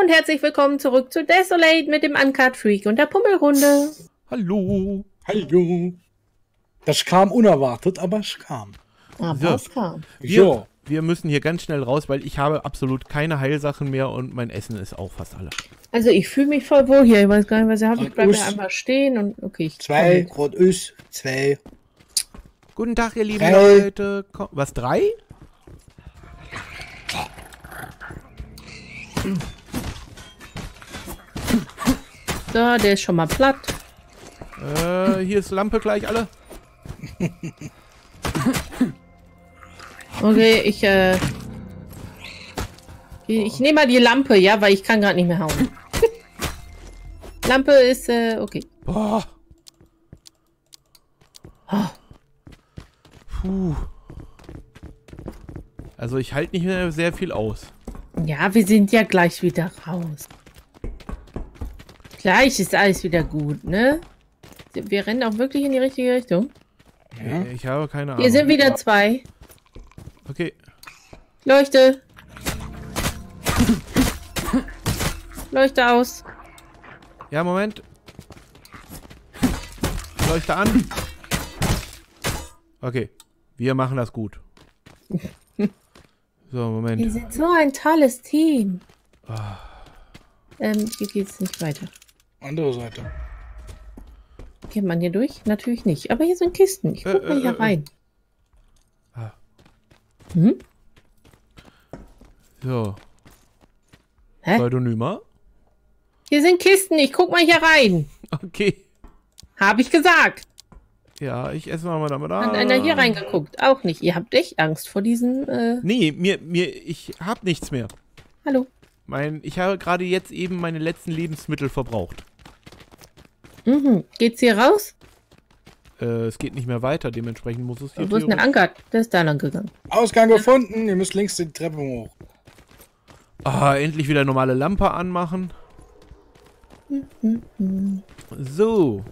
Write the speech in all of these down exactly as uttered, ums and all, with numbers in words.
Hallo und herzlich willkommen zurück zu Desolate mit dem Uncut-Freak und der Pummelrunde. Hallo. Hallo. Das kam unerwartet, aber es kam. Aber es kam. Wir, wir müssen hier ganz schnell raus, weil ich habe absolut keine Heilsachen mehr und mein Essen ist auch fast alle. Also ich fühle mich voll wohl hier. Ich weiß gar nicht, was ihr habt. Ich bleibe einfach stehen und okay. Ich zwei, Grad ist, zwei. Guten Tag, ihr lieben drei. Leute. Was, drei? So, der ist schon mal platt. Äh, hier ist Lampe gleich alle. Okay, ich, äh... Ich, ich nehme mal die Lampe, ja, weil ich kann gerade nicht mehr hauen. Lampe ist, äh, okay. Boah. Puh. Also ich halte nicht mehr sehr viel aus. Ja, wir sind ja gleich wieder raus. Gleich ist alles wieder gut, ne? Wir rennen auch wirklich in die richtige Richtung. Ja. Ich habe keine Ahnung. Hier sind wieder zwei. Okay. Leuchte. Leuchte aus. Ja, Moment. Leuchte an. Okay. Wir machen das gut. So, Moment. Wir sind so ein tolles Team. Oh. Ähm, hier geht's nicht weiter. Andere Seite. Geht man hier durch? Natürlich nicht. Aber hier sind Kisten. Ich guck äh, mal hier äh, rein. Äh. Ah. Hm? So. Hä? Pseudonymer? Hier sind Kisten. Ich guck mal hier rein. Okay. Habe ich gesagt. Ja, ich esse mal damit an. Hat einer hier reingeguckt? Auch nicht. Ihr habt echt Angst vor diesen... Äh... Nee, mir, mir, ich hab nichts mehr. Hallo. Mein, ich habe gerade jetzt eben meine letzten Lebensmittel verbraucht. Mhm. Geht's hier raus? Äh, es geht nicht mehr weiter, dementsprechend muss es hier... Wo ist denn der Anker? Der ist da lang gegangen. Ausgang gefunden, ihr müsst links die Treppe hoch. Ah, endlich wieder normale Lampe anmachen. Mhm. So.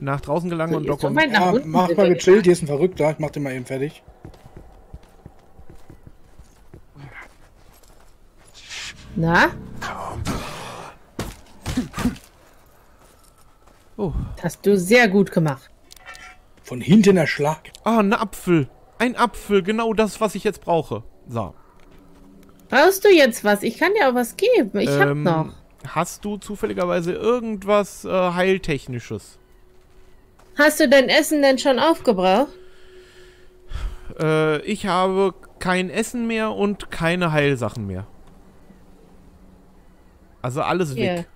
Nach draußen gelangen so, und Dokumente. Ja, mach mal gechillt, hier ist ein Verrückter. Ich mach den mal eben fertig. Na? Oh. Das hast du sehr gut gemacht. Von hinten erschlagen. Ah, ein Apfel. Ein Apfel. Genau das, was ich jetzt brauche. So. Brauchst du jetzt was? Ich kann dir auch was geben. Ich ähm, hab noch. Hast du zufälligerweise irgendwas äh, Heiltechnisches? Hast du dein Essen denn schon aufgebraucht? Äh, ich habe kein Essen mehr und keine Heilsachen mehr. Also alles yeah. weg.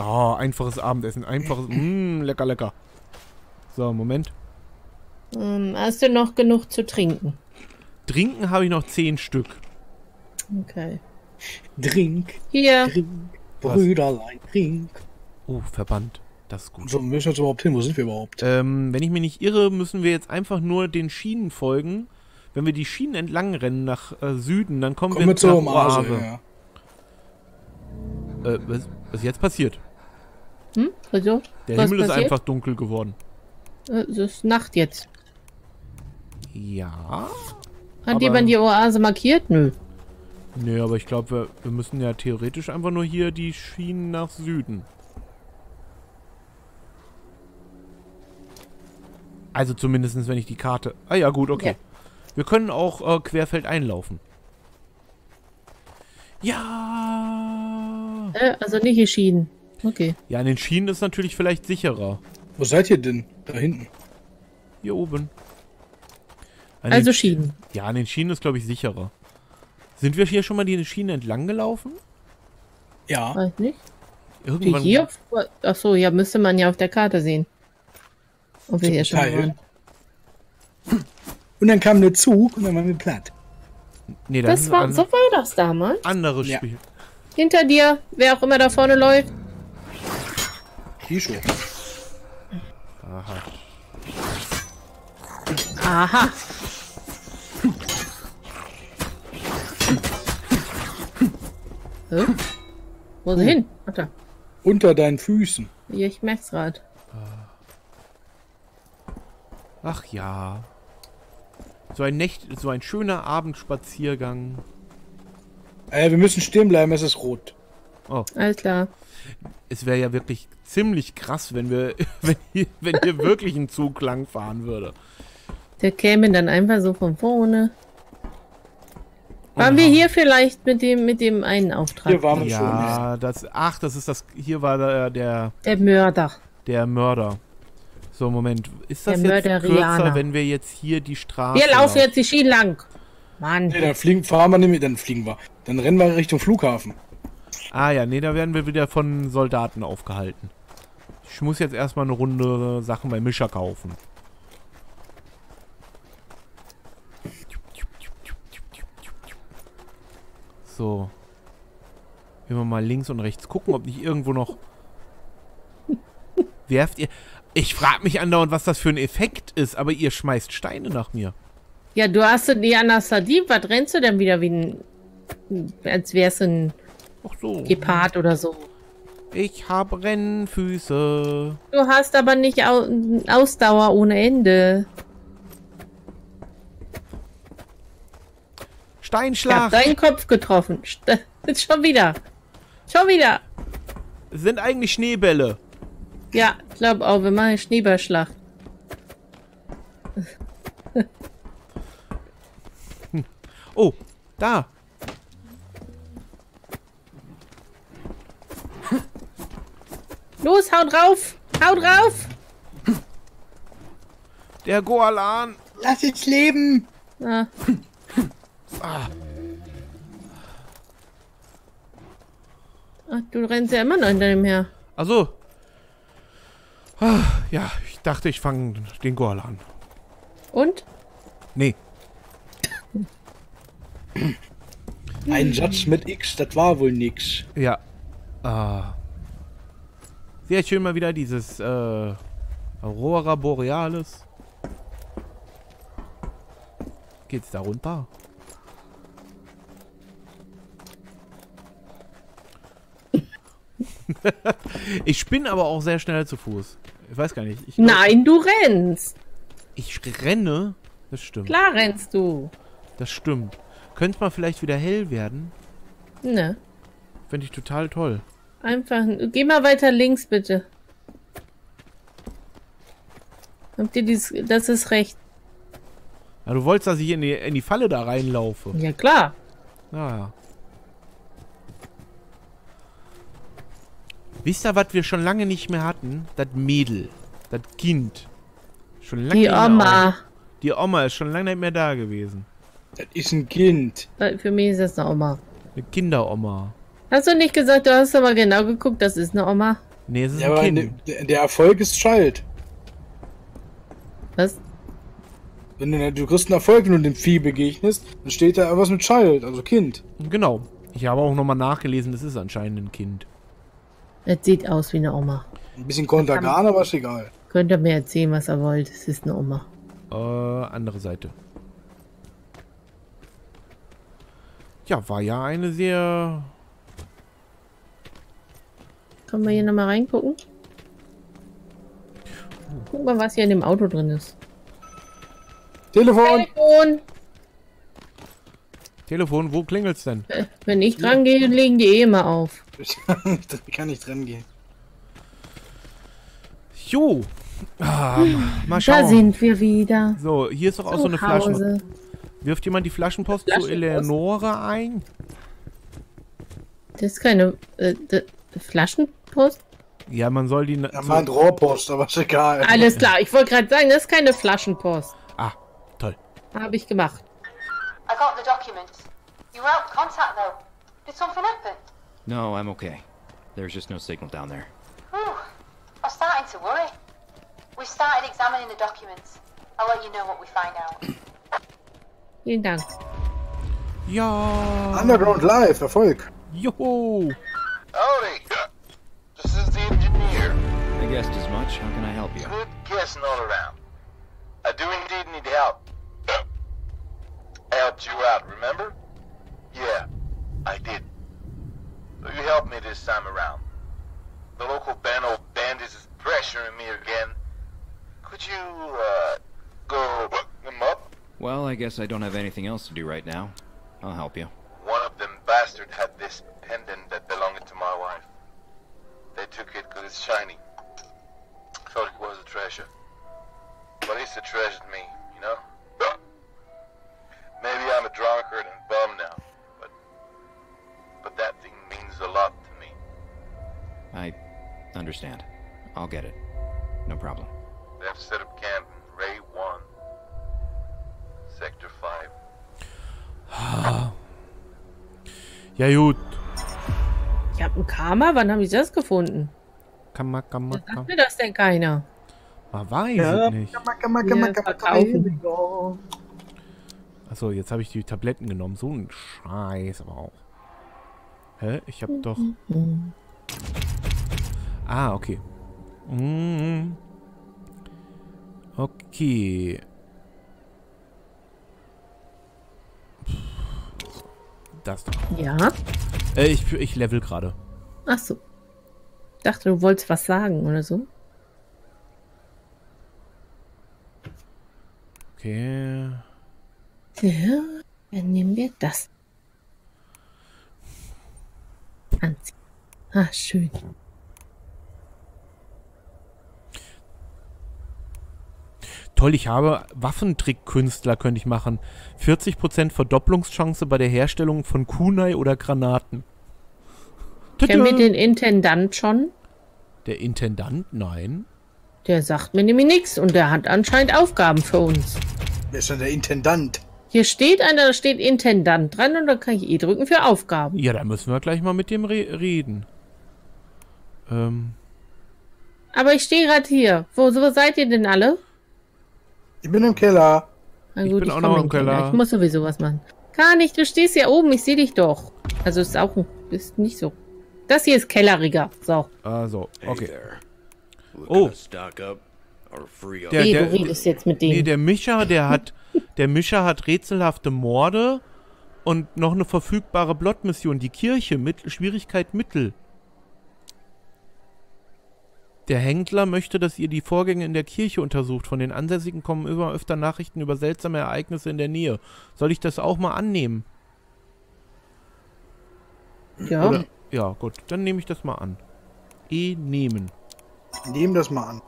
Oh, einfaches Abendessen. Einfaches... Mh, lecker, lecker. So, Moment. Um, hast du noch genug zu trinken? Trinken habe ich noch zehn Stück. Okay. Trink. Hier. Trink. Brüderlein, trink. Oh, verbannt. Das ist gut. So, wir jetzt überhaupt hin? Wo sind wir überhaupt? Ähm, wenn ich mich nicht irre, müssen wir jetzt einfach nur den Schienen folgen. Wenn wir die Schienen entlang rennen nach äh, Süden, dann kommen Komm wir zu Oase. Ja. Äh, was, was jetzt passiert? Hm? Also, Der Himmel passiert? ist einfach dunkel geworden. Es ist Nacht jetzt. Ja. Hat jemand die Oase markiert? Nö. Nö, aber ich glaube, wir, wir müssen ja theoretisch einfach nur hier die Schienen nach Süden. Also zumindest, wenn ich die Karte... Ah ja, gut, okay. Ja. Wir können auch äh, querfeld einlaufen. Ja! Äh, also nicht die Schienen. Okay. Ja, an den Schienen ist natürlich vielleicht sicherer. Wo seid ihr denn? Da hinten? Hier oben. An also Schienen. Sch ja, an den Schienen ist, glaube ich, sicherer. Sind wir hier schon mal die Schienen entlang gelaufen? Ja. Weiß nicht. Irgendwann... Die hier? Achso, ja, müsste man ja auf der Karte sehen. Und, wir schon und dann kam der Zug und dann waren wir platt. Nee, das das war, so war das damals. Anderes ja. Spiel. Hinter dir, wer auch immer da vorne läuft. Die schon. Aha. Aha. So. Wo ist er hin? Ach, da. Unter deinen Füßen. Ja, ich merk's gerade. Ach ja. So ein Nächt, so ein schöner Abendspaziergang. Äh, wir müssen stehen bleiben, es ist rot. Oh. Alles klar. Es wäre ja wirklich ziemlich krass, wenn wir, wenn hier, wenn hier wirklich ein Zug lang fahren würde. Der käme dann einfach so von vorne. Waren ja. wir hier vielleicht mit dem mit dem einen Auftrag? Hier waren wir ja, schon. Ja, das. Ach, das ist das. Hier war der der. Der Mörder. Der Mörder. So, Moment. Ist das der jetzt Mörder kürzer, Rihanna. wenn wir jetzt hier die Straße... Wir laufen jetzt die Schienen lang. Mann. Nee, dann fliegen, fahren wir nämlich, dann fliegen wir. Dann rennen wir Richtung Flughafen. Ah ja, nee, da werden wir wieder von Soldaten aufgehalten. Ich muss jetzt erstmal eine Runde Sachen bei Mischer kaufen. So. Immer mal links und rechts gucken, ob nicht irgendwo noch... Werft ihr... Ich frage mich andauernd, was das für ein Effekt ist, aber ihr schmeißt Steine nach mir. Ja, du hast es nie anders verdient. Was rennst du denn wieder wie ein... als wär's ein... Ach so. Gepard oder so. Ich habe Rennfüße. Du hast aber nicht Au Ausdauer ohne Ende. Steinschlag. Ich hab deinen Kopf getroffen. St Jetzt schon wieder. Schon wieder. Es sind eigentlich Schneebälle. Ja, ich glaube auch, wir machen Schneeballschlacht. Oh, da. Los, hau drauf! Hau drauf! Der Gorlan! Lass uns leben! Ah. Ah. Ach, du rennst ja immer noch hinter dem her. Ach so. Ah, ja, ich dachte, ich fange den Gorlan. Und? Nee. Ein Satz mit X, das war wohl nix. Ja. Ah. Sehr schön mal wieder dieses äh, Aurora Borealis. Geht's da runter? Ich bin aber auch sehr schnell zu Fuß. Ich weiß gar nicht. Ich glaub, Nein, du rennst. Ich renne? Das stimmt. Klar rennst du. Das stimmt. Könnte mal vielleicht wieder hell werden? Ne. Finde ich total toll. Einfach. Geh mal weiter links, bitte. Habt ihr dies... Das ist recht. Ja, du wolltest, dass ich in die, in die Falle da reinlaufe. Ja, klar. Naja. Wisst ihr, was wir schon lange nicht mehr hatten? Das Mädel. Das Kind. Schon lange die Oma. Auch. Die Oma ist schon lange nicht mehr da gewesen. Das ist ein Kind. Für mich ist das eine Oma. Eine Kinderoma. Hast du nicht gesagt, du hast aber genau geguckt, das ist eine Oma? Nee, es ist ja, ein Kind. Der, der Erfolg ist Child. Was? Wenn du, du kriegst einen Erfolg, wenn du dem Vieh begegnest, dann steht da irgendwas mit Child, also Kind. Genau. Ich habe auch nochmal nachgelesen, das ist anscheinend ein Kind. Das sieht aus wie eine Oma. Ein bisschen kontergan, aber ist egal. Könnt ihr mir erzählen, was ihr wollt, es ist eine Oma. Äh, andere Seite. Ja, war ja eine sehr... Können wir hier nochmal reingucken? Guck mal, was hier in dem Auto drin ist. Telefon! Telefon! Telefon, wo klingelt's denn? Wenn ich dran gehe, legen die eh immer auf. Ich kann nicht dran gehen. Jo! Ah, mal schauen. Da sind wir wieder. So, hier ist doch auch so eine Flasche. Wirft jemand die Flaschenpost, Flaschenpost zu Eleonora ein? Das ist keine... Äh, Flaschenpost? Ja, man soll die... Ja, man Rohrpost, aber ist egal. Alles klar, ich wollte gerade sagen, das ist keine Flaschenpost. Ah, toll. Habe ich gemacht. I got the documents. You were out of contact though. Did something happen? No, I'm okay. There's just no signal down there. Whew. I'm starting to worry. We started examining the documents. I'll let you know what we find out. Vielen Dank. Ja. Underground Live, Erfolg. Juhu. Howdy! This is the engineer. I guessed as much. How can I help you? Good guessing all around. I do indeed need help. I helped you out, remember? Yeah, I did. So you helped me this time around. The local band of bandits is pressuring me again. Could you, uh, go them up? Well, I guess I don't have anything else to do right now. I'll help you. One of them bad bastard had this pendant that belonged to my wife. They took it because it's shiny. Thought it was a treasure. But it's a treasure to me, you know? Maybe I'm a drunkard and bum now, but but that thing means a lot to me. I understand. I'll get it. No problem. They have set up camp in Ray one. Sektor five. Ja gut. Ich hab ein Karma? Wann haben die das gefunden? Kamma, kamma, kamma. Sagt mir das denn keiner? Man weiß ja, es nicht. Kamma, kamma, kamma, kamma. Achso, jetzt habe ich die Tabletten genommen. So ein Scheiß aber auch. Hä? Ich hab doch... Ah, okay. Okay. Das doch. Ja? Äh, ich, ich level gerade. Ach so. Dachte, du wolltest was sagen oder so. Okay. Ja, dann nehmen wir das. Anziehen. Ah, schön. Toll, ich habe Waffentrickkünstler, könnte ich machen. vierzig Prozent Verdopplungschance bei der Herstellung von Kunai oder Granaten. Kennen wir den Intendant schon? Der Intendant? Nein. Der sagt mir nämlich nichts und der hat anscheinend Aufgaben für uns. Wer ist denn der Intendant? Hier steht einer, da steht Intendant dran und dann kann ich E drücken für Aufgaben. Ja, da müssen wir gleich mal mit dem re reden. Ähm. Aber ich stehe gerade hier. Wo, wo seid ihr denn alle? Ich bin im Keller. Na gut, ich bin ich auch noch im Keller. Keller. Ich muss sowieso was machen. Kann ich, du stehst ja oben, ich sehe dich doch. Also ist auch ist nicht so. Das hier ist kelleriger. So. Also, okay. Oh. Der, der, der, du redest jetzt mit dem. Nee, der Mischer, der hat, der Mischer hat rätselhafte Morde und noch eine verfügbare Blot-Mission. Die Kirche mit Schwierigkeit Mittel. Der Händler möchte, dass ihr die Vorgänge in der Kirche untersucht. Von den Ansässigen kommen immer öfter Nachrichten über seltsame Ereignisse in der Nähe. Soll ich das auch mal annehmen? Ja. Oder, ja, gut. Dann nehme ich das mal an. E nehmen. Nehmen das mal an.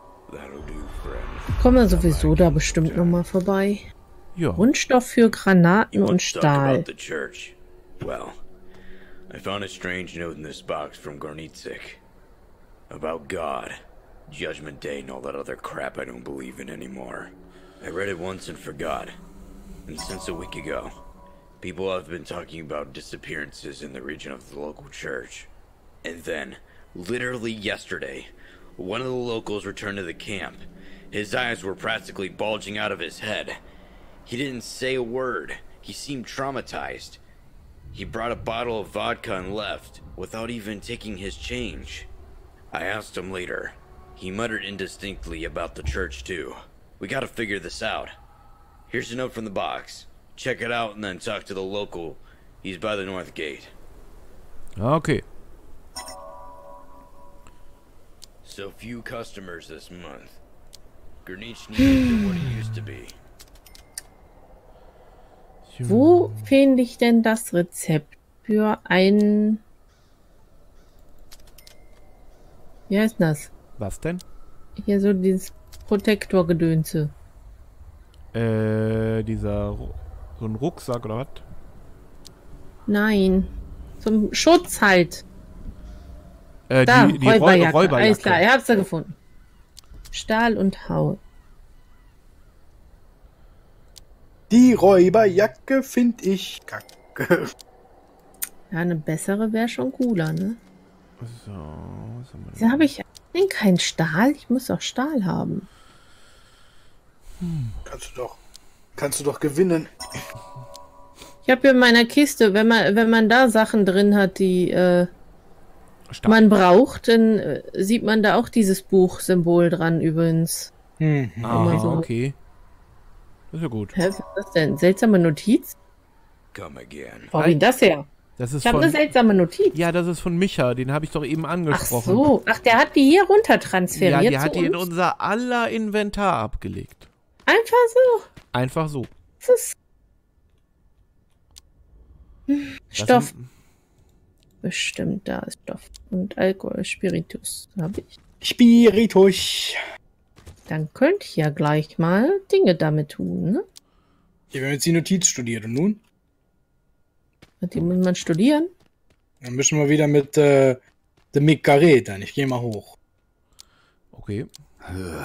Kommen wir sowieso da bestimmt nochmal vorbei. Ja. Grundstoff für Granaten und Stahl. Well, I found a strange note in this box from Gornitzik. About God, Judgment Day, and all that other crap I don't believe in anymore. I read it once and forgot. And since a week ago, people have been talking about disappearances in the region of the local church. And then, literally yesterday, one of the locals returned to the camp. His eyes were practically bulging out of his head. He didn't say a word. He seemed traumatized. He brought a bottle of vodka and left, without even taking his change. I asked him later. He muttered indistinctly about the church too. We gotta figure this out. Here's a note from the box. Check it out and then talk to the local. He's by the north gate. Okay. So few customers this month. Granitschny isn't what it used to be. Wo finde ich denn das Rezept für einen... Wie heißt das? Was denn? Hier so dieses Protektor-Gedönse. Äh, dieser... So ein Rucksack oder was? Nein. Zum Schutz halt. Äh, da, die, die Räuberjacke. Räuberjacke. Alles klar, ich hab's da gefunden. Stahl und Haut. Die Räuberjacke finde ich kacke. Ja, eine bessere wäre schon cooler, ne? So, was haben wir denn? Da habe ich denn keinen Stahl? Ich muss doch Stahl haben. Hm. Kannst du doch. Kannst du doch gewinnen. Ich habe hier in meiner Kiste, wenn man, wenn man da Sachen drin hat, die äh, man braucht, dann äh, sieht man da auch dieses Buchsymbol dran übrigens. Hm. Ah, so okay. Das ist ja gut. Hä, was ist das denn? Seltsame Notiz? Wo ging das her? Das ist ich habe eine seltsame Notiz. Ja, das ist von Micha, den habe ich doch eben angesprochen. Ach so, ach, der hat die hier runter transferiert. Ja, der hat die in unser aller Inventar abgelegt. Einfach so? Einfach so. Das ist Stoff. Das sind, Bestimmt, da ist Stoff und Alkohol. Spiritus habe ich. Spiritus. Dann könnt ihr ja gleich mal Dinge damit tun, ne? Ich habe jetzt die Notiz studiert und nun? Die muss man studieren. Dann mischen wir wieder mit äh, dem Mick Garrett ein. Ich gehe mal hoch. Okay. Uh,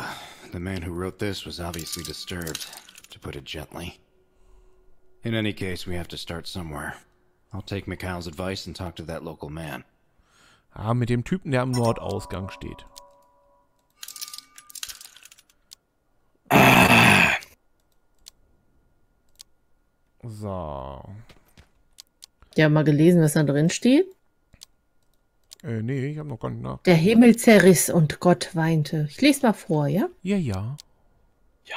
the man who wrote this was obviously disturbed, to put it gently. In any case, we have to start somewhere. I'll take Mikhail's advice and talk to that local man. Ah, mit dem Typen, der am Nordausgang steht. Ah. So. Der hat mal gelesen, was da drin steht? Äh, nee, ich habe noch gar nicht nach. Der Himmel zerriss und Gott weinte. Ich lese mal vor, ja? Ja, ja. Ja.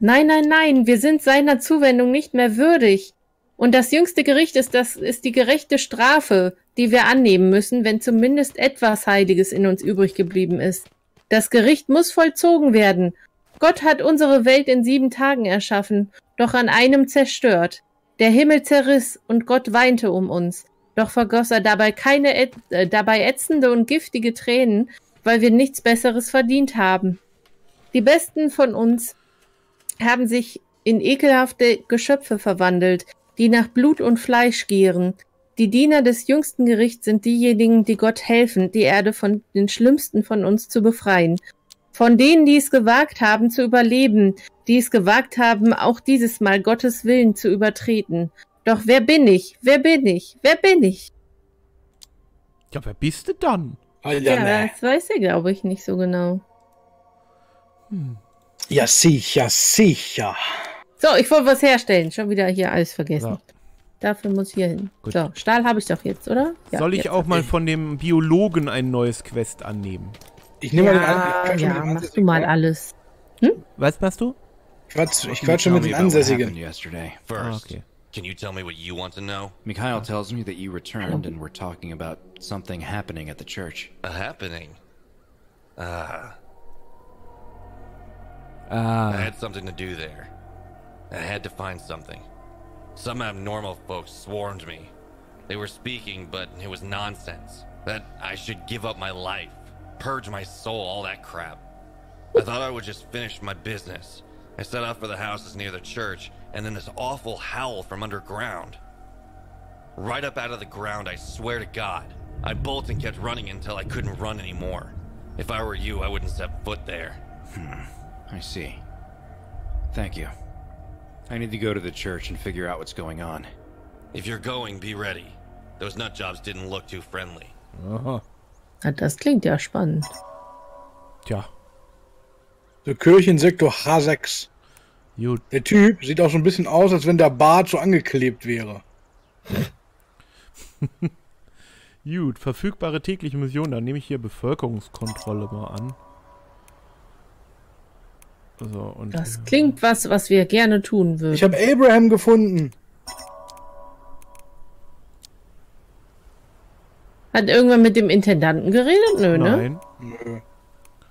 Nein, nein, nein, wir sind seiner Zuwendung nicht mehr würdig. Und das jüngste Gericht ist, das ist die gerechte Strafe, die wir annehmen müssen, wenn zumindest etwas Heiliges in uns übrig geblieben ist. Das Gericht muss vollzogen werden. Gott hat unsere Welt in sieben Tagen erschaffen, doch an einem zerstört. Der Himmel zerriss und Gott weinte um uns, doch vergoss er dabei keine Ä äh, dabei ätzende und giftige Tränen, weil wir nichts Besseres verdient haben. Die Besten von uns haben sich in ekelhafte Geschöpfe verwandelt, die nach Blut und Fleisch gieren. Die Diener des jüngsten Gerichts sind diejenigen, die Gott helfen, die Erde von den Schlimmsten von uns zu befreien. Von denen, die es gewagt haben, zu überleben, die es gewagt haben, auch dieses Mal Gottes Willen zu übertreten. Doch wer bin ich? Wer bin ich? Wer bin ich? Ja, wer bist du dann? Alter, ja, das weiß er, glaube ich, nicht so genau. Hm. Ja, sicher, sicher. So, ich wollte was herstellen. Schon wieder hier alles vergessen. So. Dafür muss ich hier hin. Gut. So, Stahl habe ich doch jetzt, oder? Ja, soll ich auch mal ich. von dem Biologen ein neues Quest annehmen? Ich nehme ja, mal den Ja, den machst du mal alles. Hm? Was machst du? Quatsch, ich quatsche mit den Ansässigen. Ah, okay. Can you tell me what you want to know? Mikhail tells me that you returned and we're talking about something happening at the church. A happening? Ah. Ah. I had something to do there. I had to find something. Some abnormal folks swarmed me. They were speaking, but it was nonsense. That I should give up my life. Purge my soul, all that crap. I thought I would just finish my business. I set off for the houses near the church, and then this awful howl from underground. Right up out of the ground, I swear to God. I bolted and kept running until I couldn't run anymore. If I were you, I wouldn't set foot there. Hmm, I see. Thank you. I need to go to the church and figure out what's going on. If you're going, be ready. Those nutjobs didn't look too friendly. Uh-huh. Das klingt ja spannend. Tja. Der Kirchensektor H sechs. Gut. Der Typ sieht auch so ein bisschen aus, als wenn der Bart so angeklebt wäre. Gut, verfügbare tägliche Mission. Dann nehme ich hier Bevölkerungskontrolle mal an. So, und das klingt was, was wir gerne tun würden. Ich habe Abraham gefunden. Hat irgendwann mit dem Intendanten geredet? Nö, Nein. ne? Nö.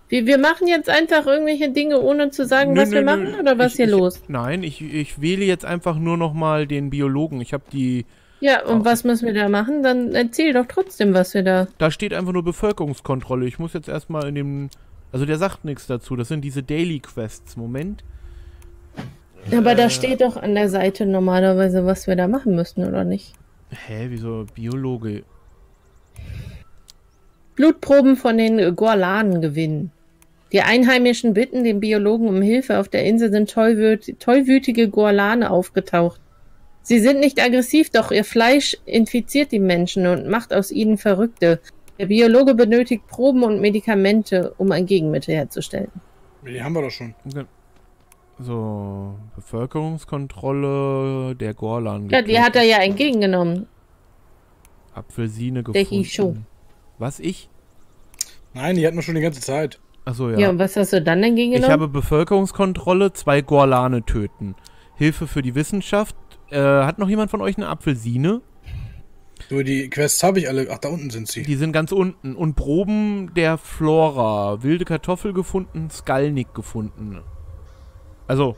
Wir, wir machen jetzt einfach irgendwelche Dinge, ohne zu sagen, nö, was nö, wir machen, nö. oder was ich, hier ich, los? Nein, ich, ich wähle jetzt einfach nur nochmal den Biologen. Ich habe die... Ja, und was müssen wir da machen? Dann erzähl doch trotzdem, was wir da... Da steht einfach nur Bevölkerungskontrolle. Ich muss jetzt erstmal in dem... Also der sagt nichts dazu. Das sind diese Daily Quests. Moment. Aber äh, da steht doch an der Seite normalerweise, was wir da machen müssen, oder nicht? Hä, wieso Biologe... Blutproben von den Gorlanen gewinnen. Die Einheimischen bitten den Biologen um Hilfe. Auf der Insel sind tollwüt tollwütige Gorlane aufgetaucht. Sie sind nicht aggressiv, doch ihr Fleisch infiziert die Menschen und macht aus ihnen Verrückte. Der Biologe benötigt Proben und Medikamente, um ein Gegenmittel herzustellen. Die haben wir doch schon. Okay. So, Bevölkerungskontrolle der Gorlanen. Ja, die hat er ja entgegengenommen. Apfelsine gefunden. Der Hisho. Was, ich? Nein, die hatten wir schon die ganze Zeit. Achso, ja. Ja, und was hast du dann dagegen genommen? Ich habe Bevölkerungskontrolle, zwei Gorlane töten. Hilfe für die Wissenschaft. Äh, hat noch jemand von euch eine Apfelsine? So, die Quests habe ich alle. Ach, da unten sind sie. Die sind ganz unten. Und Proben der Flora. Wilde Kartoffel gefunden, Skalnik gefunden. Also,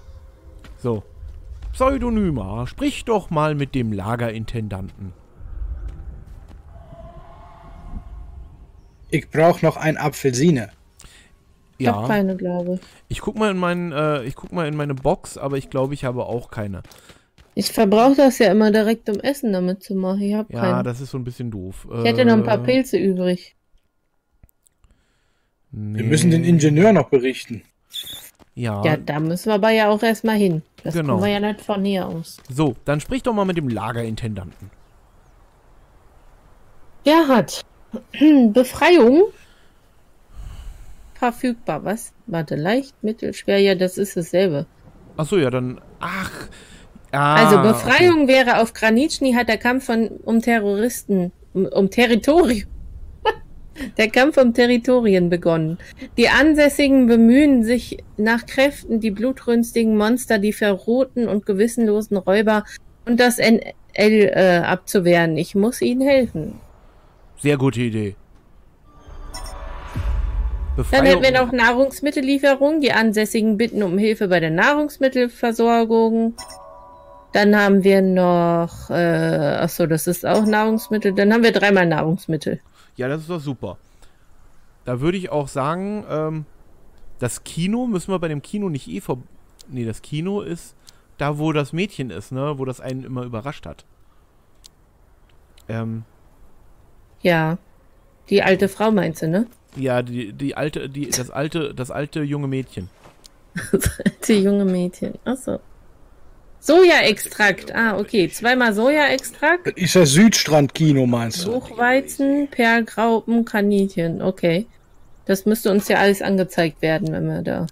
so. Pseudonyma, sprich doch mal mit dem Lagerintendanten. Ich brauche noch ein Apfelsine. Ich ja. habe keine, glaube ich. Guck mal in meinen, äh, ich guck mal in meine Box, aber ich glaube, ich habe auch keine. Ich verbrauche das ja immer direkt, um Essen damit zu machen. Ich hab ja, keinen. Das ist so ein bisschen doof. Ich äh, hätte noch ein paar Pilze übrig. Nee. Wir müssen den Ingenieur noch berichten. Ja. Ja, da müssen wir aber ja auch erstmal hin. Das genau. Kommen wir ja nicht von hier aus. So, dann sprich doch mal mit dem Lagerintendanten. Gerhard, Befreiung verfügbar. Was? Warte, leicht, mittelschwer, ja, das ist dasselbe. Ach so, ja, dann. Ach. Ah, also Befreiung okay. wäre auf Granitschny hat der Kampf von, um Terroristen, um, um Territorium. Der Kampf um Territorien begonnen. Die Ansässigen bemühen sich nach Kräften, die blutrünstigen Monster, die verrohten und gewissenlosen Räuber und das N L äh, abzuwehren. Ich muss ihnen helfen. Sehr gute Idee. Befreiung. Dann hätten wir noch Nahrungsmittellieferung. Die Ansässigen bitten um Hilfe bei der Nahrungsmittelversorgung. Dann haben wir noch... Äh, achso, das ist auch Nahrungsmittel. Dann haben wir dreimal Nahrungsmittel. Ja, das ist doch super. Da würde ich auch sagen, ähm, das Kino, müssen wir bei dem Kino nicht eh vor... Nee, das Kino ist da, wo das Mädchen ist, ne? Wo das einen immer überrascht hat. Ähm. Ja. Die alte Frau meinst du, ne? Ja, die, die alte, die, das alte, das alte junge Mädchen. Das alte junge Mädchen, achso. Sojaextrakt, ah, okay, zweimal Sojaextrakt. Das ist ja Südstrand-Kino, meinst du? Hochweizen, Perlgraupen, Kaninchen, okay. Das müsste uns ja alles angezeigt werden, wenn wir da...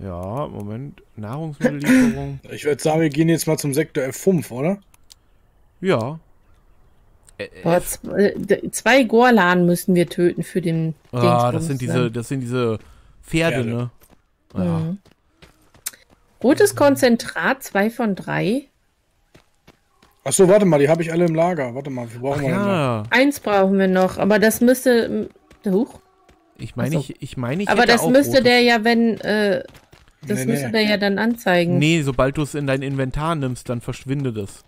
Ja, Moment, Nahrungsmittellieferung. Ich würde sagen, wir gehen jetzt mal zum Sektor F fünf, oder? Ja. Boah, zwei Gorlan müssen wir töten für den... Ah, das sind diese, das sind diese Pferde, Pferde. Ne? Ja. Mhm. Rotes Konzentrat, zwei von drei. Achso, warte mal, die habe ich alle im Lager. Warte mal, wir brauchen Ach, wir ja. noch? Eins brauchen wir noch, aber das müsste... Huch. Ich meine, also. ich, ich meine, ich Aber hätte das auch müsste rotes. der ja, wenn... Äh, das nee, müsste nee. der ja dann anzeigen. Nee, sobald du es in dein Inventar nimmst, dann verschwindet es.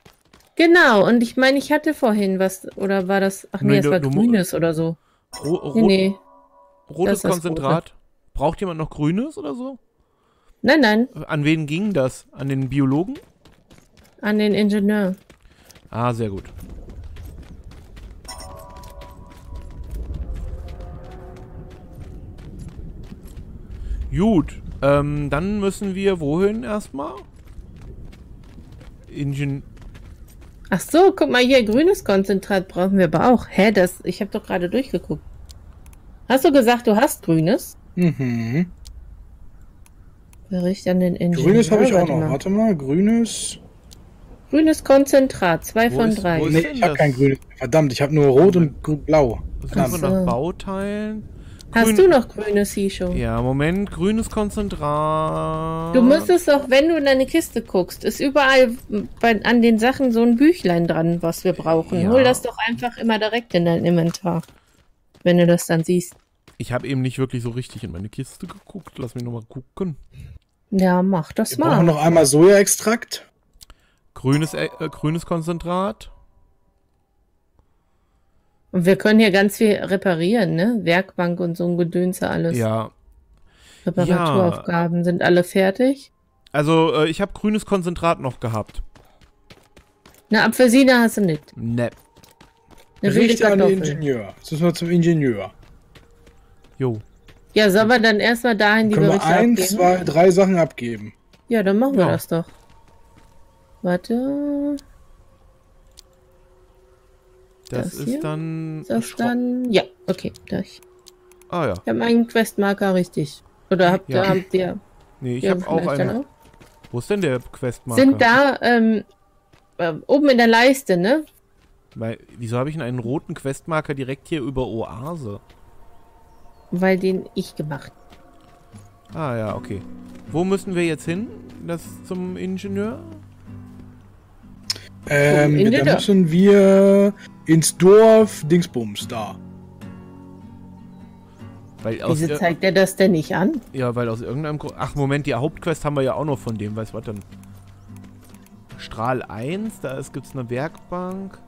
Genau, und ich meine, ich hatte vorhin was... Oder war das... Ach nee, nee das du, war du, Grünes oder so. Ro ro nee, rotes Konzentrat. Braucht jemand noch Grünes oder so? Nein, nein. An wen ging das? An den Biologen? An den Ingenieur. Ah, sehr gut. Gut, ähm, dann müssen wir wohin erstmal? Ingen... Ach so, guck mal hier, grünes Konzentrat brauchen wir aber auch. Hä, das, ich habe doch gerade durchgeguckt. Hast du gesagt, du hast grünes? Mhm. Bericht an den Ingenieur. Grünes habe ich auch noch. Warte mal, grünes. Grünes Konzentrat, zwei von drei. Nee, ich habe kein grünes. Verdammt, ich habe nur rot und blau. Suche nach Bauteilen. Hast du noch grünes hier schon? Ja, Moment, grünes Konzentrat. Du müsstest doch, wenn du in deine Kiste guckst, ist überall bei, an den Sachen so ein Büchlein dran, was wir brauchen. Ja. Hol das doch einfach immer direkt in dein Inventar, wenn du das dann siehst. Ich habe eben nicht wirklich so richtig in meine Kiste geguckt. Lass mich nochmal gucken. Ja, mach das mal. Wir brauchen noch einmal Sojaextrakt. Grünes, äh, grünes Konzentrat. Und wir können hier ganz viel reparieren, ne? Werkbank und so ein Gedönse alles. Ja. Reparaturaufgaben ja. sind alle fertig. Also, äh, ich habe grünes Konzentrat noch gehabt. Eine Apfelsine hast du nicht. Ne. Eine Bericht an den Ingenieur. Jetzt müssen wir zum Ingenieur. Jo. Ja, sollen wir dann erstmal dahin die Berichte abgeben? Können wir eins, zwei, drei Sachen abgeben. Ja, dann machen wir ja. das doch. Warte. Das, das ist hier? dann... Das ist dann... Ja, okay. Das. Ah ja. Ich habe meinen Questmarker richtig. Oder habt ja. ihr... Habt ihr nee, ich habe auch einen. Auch? Wo ist denn der Questmarker? Sind da ähm, äh, oben in der Leiste, ne? Weil, wieso habe ich denn einen roten Questmarker direkt hier über Oase? Weil den ich gemacht. Ah ja, okay. Wo müssen wir jetzt hin? Das zum Ingenieur? Ähm, oh, Ingenieur. Da müssen wir ins Dorf Dingsbums da. Weil aus Wieso zeigt er das denn nicht an? Ja, weil aus irgendeinem Grund... Ach, Moment, die Hauptquest haben wir ja auch noch von dem. Weißt du was denn? Strahl eins, da gibt es eine Werkbank.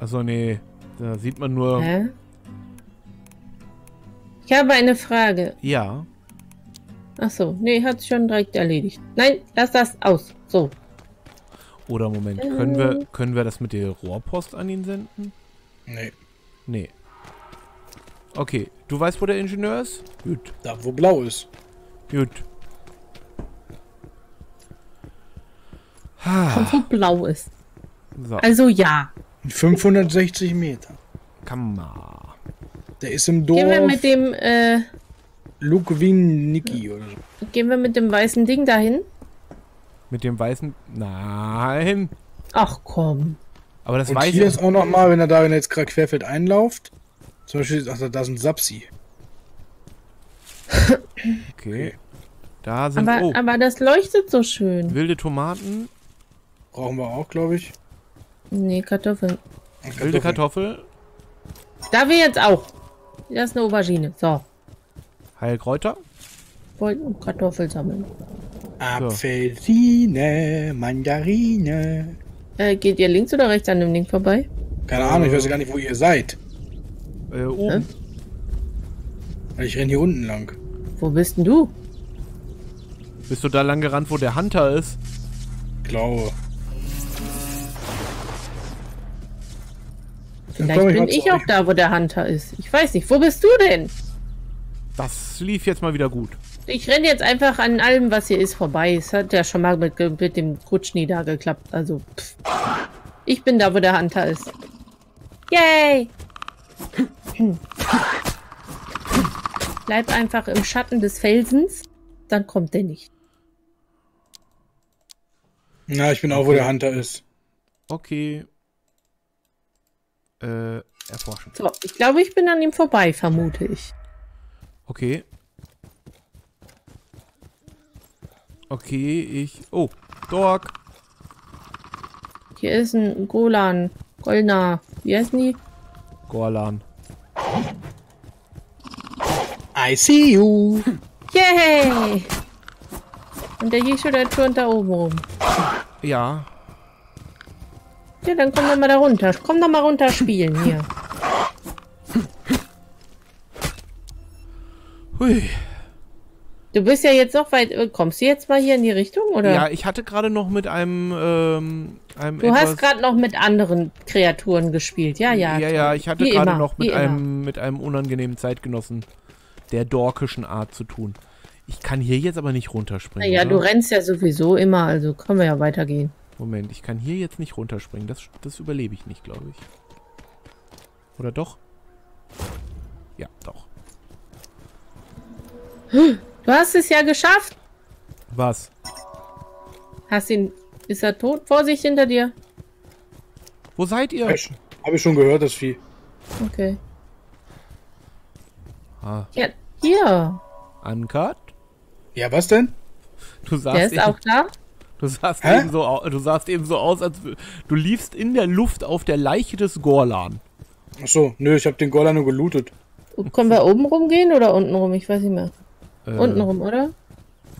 Achso, nee. Da sieht man nur... Hä? Ich habe eine Frage. Ja. Ach so, nee, hat schon direkt erledigt. Nein, lass das aus. So. Oder Moment, können wir, können wir das mit der Rohrpost an ihn senden? Nee. Nee. Okay, du weißt, wo der Ingenieur ist? Gut. Da, wo blau ist. Gut. Ha. Wo blau ist. So. Also ja. fünfhundertsechzig Meter. Komm mal. Der ist im Dorf. Gehen wir mit dem, äh... Lukwinicki oder so. Gehen wir mit dem weißen Ding dahin? Mit dem weißen... Nein. Ach komm. Aber das weiß ich. Hier ist auch nochmal, wenn er da wenn er jetzt gerade querfeld einläuft. Zum Beispiel, ach, da ist ein Sapsi. Okay. Da sind... Aber, oh. aber das leuchtet so schön. Wilde Tomaten. Brauchen wir auch, glaube ich. Nee, Kartoffeln. Kartoffeln. Wilde Kartoffel. Da wir jetzt auch. Das ist eine Aubergine. So. Heilkräuter. Wollten Kartoffeln sammeln. Apfelsine, Mandarine. Äh, geht ihr links oder rechts an dem Ding vorbei? Keine Ahnung, ich weiß gar nicht, wo ihr seid. Äh, oben. Äh? Ich renne hier unten lang. Wo bist denn du? Bist du da lang gerannt, wo der Hunter ist? Ich glaube. Vielleicht ich bin ich auch euch. Da, wo der Hunter ist. Ich weiß nicht, wo bist du denn? Das lief jetzt mal wieder gut. Ich renne jetzt einfach an allem, was hier ist, vorbei. Es hat ja schon mal mit, mit dem Granitschny da geklappt. Also, pff. Ich bin da, wo der Hunter ist. Yay! Bleib einfach im Schatten des Felsens, dann kommt der nicht. Na, ich bin auch, wo der Hunter ist. Okay. Äh, erforschen. So, ich glaube, ich bin an ihm vorbei, vermute ich. Okay. Okay, ich... Oh, Dog. Hier ist ein Gorlan. Golna. Wie heißen die? Gorlan. I see you. Yay! Und der Jisho, der turnt da oben rum. Ja. Ja, dann komm doch mal da runter. Komm doch mal runter spielen hier. Hui. Du bist ja jetzt noch weit... Kommst du jetzt mal hier in die Richtung, oder? Ja, ich hatte gerade noch mit einem... Ähm, einem du etwas... hast gerade noch mit anderen Kreaturen gespielt, ja, ja. Ja, ja, ich hatte gerade noch mit einem, mit einem unangenehmen Zeitgenossen der dorkischen Art zu tun. Ich kann hier jetzt aber nicht runterspringen. Ja, du rennst ja sowieso immer, also können wir ja weitergehen. Moment, ich kann hier jetzt nicht runterspringen. Das, das überlebe ich nicht, glaube ich. Oder doch? Ja, doch. Hm. Du hast es ja geschafft. Was? Hast ihn... Ist er tot? Vorsicht hinter dir. Wo seid ihr? Habe ich schon gehört, das Vieh. Okay. Ah. Ja, hier. Uncut? Ja, was denn? Du sahst der ist eben, auch da? Du sahst, eben so, du sahst eben so aus, als... Du liefst in der Luft auf der Leiche des Gorlan. Ach so, nö, ich habe den Gorlan nur gelootet. Können wir oben rumgehen oder unten rum? Ich weiß nicht mehr. Äh, Unten rum, oder?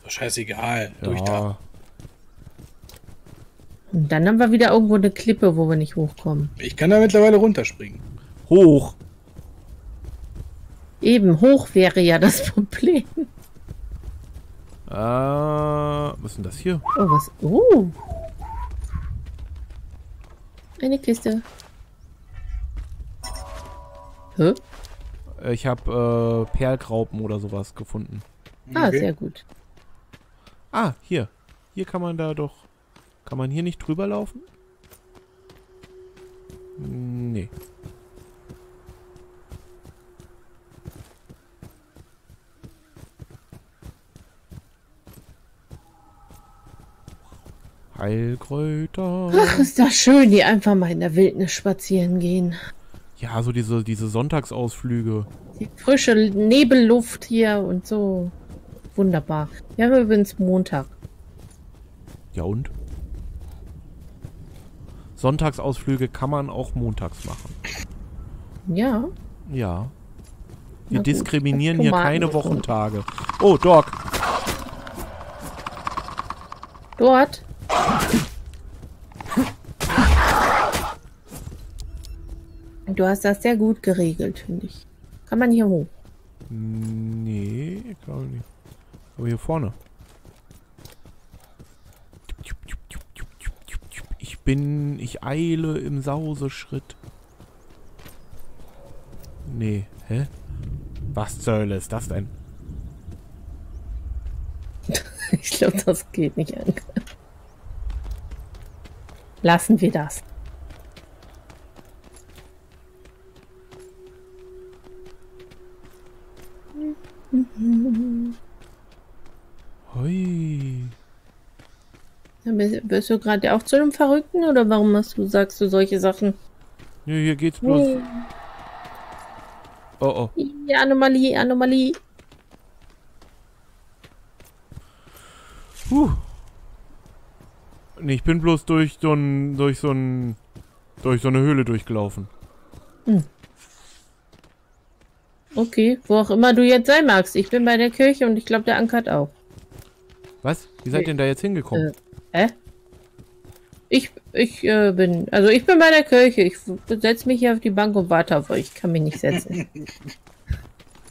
Scheißegal, ja. Durch da. Und dann haben wir wieder irgendwo eine Klippe, wo wir nicht hochkommen. Ich kann da mittlerweile runterspringen. Hoch. Eben, hoch wäre ja das Problem. Äh, was ist denn das hier? Oh, was? Oh. Eine Kiste. Hä? Ich habe äh, Perlgraupen oder sowas gefunden. Ah, okay. Sehr gut. Ah, hier. Hier kann man da doch... Kann man hier nicht drüber laufen? Nee. Heilkräuter. Ach, ist das schön, die einfach mal in der Wildnis spazieren gehen. Ja, so diese, diese Sonntagsausflüge. Die frische Nebelluft hier und so. Wunderbar. Wir haben übrigens Montag. Ja und? Sonntagsausflüge kann man auch montags machen. Ja. Ja. Wir gut, diskriminieren hier keine Wochentage. Oh, Dog. Dort. Du hast das sehr gut geregelt, finde ich. Kann man hier hoch? Nee, ich glaube nicht. Aber hier vorne. Ich bin... Ich eile im Sauseschritt. Nee, hä? Was zur Hölle ist das denn? Ich glaube, das geht nicht an. Lassen wir das. Hui. Bist du gerade auch zu einem Verrückten oder warum hast du, sagst du solche Sachen? Nö, nee, hier geht's bloß. Nee. Oh, oh. Die Anomalie, Anomalie. Puh. Nee, ich bin bloß durch so ein, durch so ein, durch so eine Höhle durchgelaufen. Hm. Okay, wo auch immer du jetzt sein magst. Ich bin bei der Kirche und ich glaube, der Ankert auch. Was? Wie seid ihr denn da jetzt hingekommen? Äh, hä? Ich, ich äh, bin, also ich bin bei der Kirche. Ich setze mich hier auf die Bank und warte auf euch. Ich kann mich nicht setzen.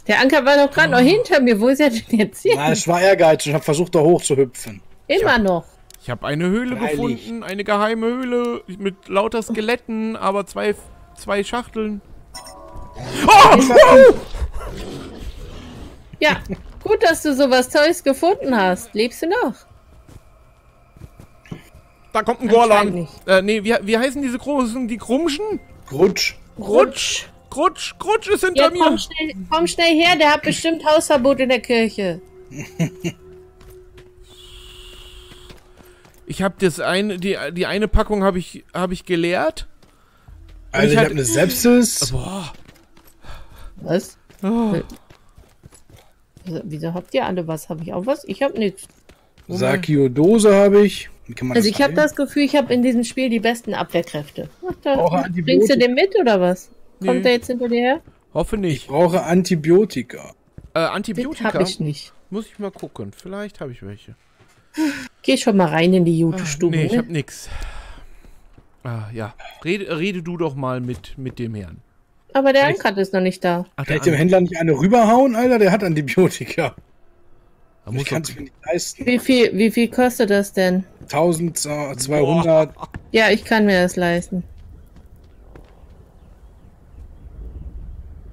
Der Anker war doch gerade oh. noch hinter mir. Wo ist er denn jetzt hier? Nein, ich war ehrgeizig. Ich habe versucht, da hoch zu hüpfen. Immer ich noch. Hab, ich habe eine Höhle Freilich. gefunden. Eine geheime Höhle mit lauter Skeletten, aber zwei, zwei Schachteln. Oh! Oh! Ja, gut, dass du sowas Tolles gefunden hast. Lebst du noch? Da kommt ein Gorlan. Äh, nee, wie, wie heißen diese großen, die Krumschen? Grutsch. Grutsch. Grutsch. Grutsch ist hinter ja, mir. Komm schnell, komm schnell her, der hat bestimmt Hausverbot in der Kirche. Ich habe das eine, die, die eine Packung habe ich, hab ich geleert. Also ich, ich habe eine Sepsis. Boah. Was? Oh. Wieso habt ihr alle was? Habe ich auch was? Ich habe nichts. Sakiodose habe ich. Also ich habe das Gefühl, ich habe in diesem Spiel die besten Abwehrkräfte. Ach, da bringst du den mit oder was? Kommt nee. der jetzt hinter dir her? Hoffe nicht. Ich brauche Antibiotika. Äh, Antibiotika? Das habe ich nicht. Muss ich mal gucken. Vielleicht habe ich welche. Geh schon mal rein in die Jute-Stube. Nee, ich habe nix. Ah, ja. Rede, rede du doch mal mit, mit dem Herrn. Aber der Ankert ist noch nicht da. Ach, vielleicht dem Händler nicht eine rüberhauen, Alter? Der hat Antibiotika. Ich kann es mir nicht leisten. Wie viel, wie viel kostet das denn? zwölfhundert. Boah. Ja, ich kann mir das leisten.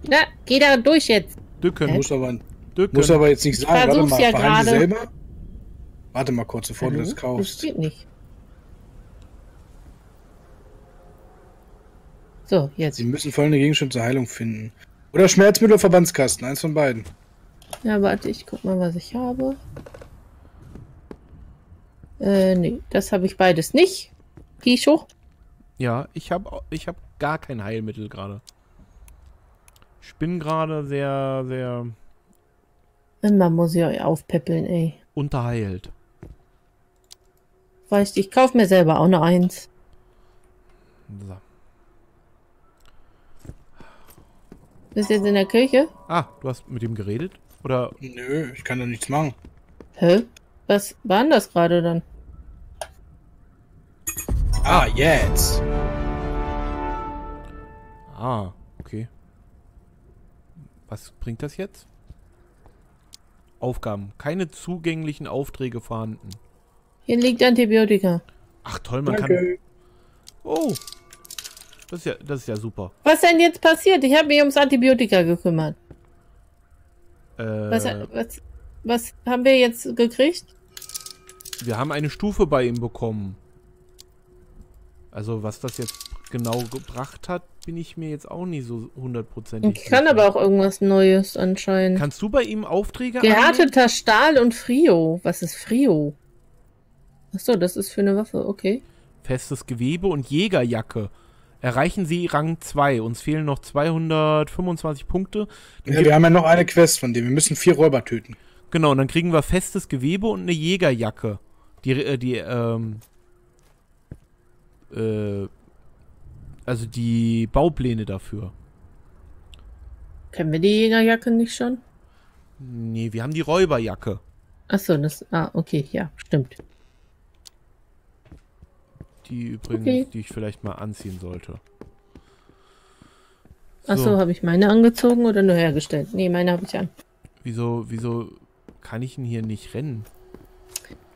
Na, geh da durch jetzt. Dücken. Muss aber, Dücken. Muss aber jetzt nicht sagen. Warte mal, ja verhandle selber. Warte mal kurz, bevor Hallo? du das kaufst. Das geht nicht. So, jetzt. Sie müssen folgende Gegenstände zur Heilung finden. Oder Schmerzmittel-Verbandskasten, eins von beiden. Ja, warte, ich guck mal, was ich habe. Äh, nee, das habe ich beides nicht. Pischo? Ja, ich habe ich hab gar kein Heilmittel gerade. Ich bin gerade sehr, sehr... Immer muss ich euch aufpäppeln, ey. Unterheilt. Weißt du, ich kauf mir selber auch noch eins. So. Bist du jetzt in der Kirche? Ah, du hast mit ihm geredet? Oder? Nö, ich kann da nichts machen. Hä? Was war denn das gerade dann? Ah, jetzt! Ah, okay. Was bringt das jetzt? Aufgaben. Keine zugänglichen Aufträge vorhanden. Hier liegt Antibiotika. Ach toll, man Danke. kann... Oh! Das ist, ja, das ist ja super. Was denn jetzt passiert? Ich habe mich ums Antibiotika gekümmert. Äh, was, was, was haben wir jetzt gekriegt? Wir haben eine Stufe bei ihm bekommen. Also was das jetzt genau gebracht hat, bin ich mir jetzt auch nicht so hundertprozentig sicher. Ich kann aber auch irgendwas Neues anscheinend. Kannst du bei ihm Aufträge annehmen? Gehärteter Stahl und Frio. Was ist Frio? Achso, das ist für eine Waffe, okay. Festes Gewebe und Jägerjacke. Erreichen Sie Rang zwei. Uns fehlen noch zweihundertfünfundzwanzig Punkte. Ja, wir haben ja noch eine Quest von dem. Wir müssen vier Räuber töten. Genau, und dann kriegen wir festes Gewebe und eine Jägerjacke. Die, die, ähm, äh, also die Baupläne dafür. Können wir die Jägerjacke nicht schon? Nee, wir haben die Räuberjacke. Achso, das, ah, okay, ja, stimmt. Die übrigens, okay. die ich vielleicht mal anziehen sollte. Achso, so, habe ich meine angezogen oder nur hergestellt? Nee, meine habe ich an. Wieso, wieso kann ich denn hier nicht rennen?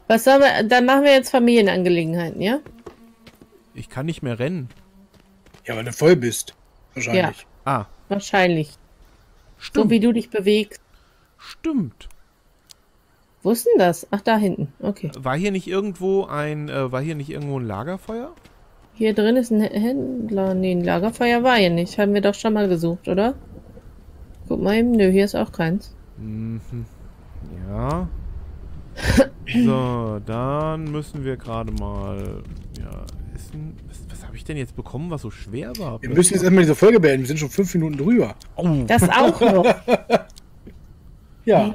Was sollen wir, dann machen wir jetzt Familienangelegenheiten, ja? Ich kann nicht mehr rennen. Ja, weil du voll bist. Wahrscheinlich. Ja. Ah. Wahrscheinlich. Stimmt. So wie du dich bewegst. Stimmt. Wo ist denn das? Ach, da hinten. Okay. War hier nicht irgendwo ein, äh, war hier nicht irgendwo ein Lagerfeuer? Hier drin ist ein Händler. Nee, ein Lagerfeuer war hier nicht. Haben wir doch schon mal gesucht, oder? Guck mal eben. Nö, hier ist auch keins. Mhm. Ja. So, dann müssen wir gerade mal... Ja, essen. Was, was habe ich denn jetzt bekommen, was so schwer war? Wir müssen jetzt erstmal diese Folge beenden. Wir sind schon fünf Minuten drüber. Oh. Das auch noch. Ja.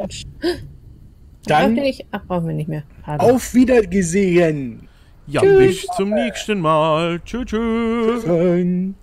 Dann... Brauchen wir, ach, brauchen wir nicht mehr. Pardon. Auf Wiedersehen. Ja, tschüss. Bis zum nächsten Mal. Tschüss, tschüss.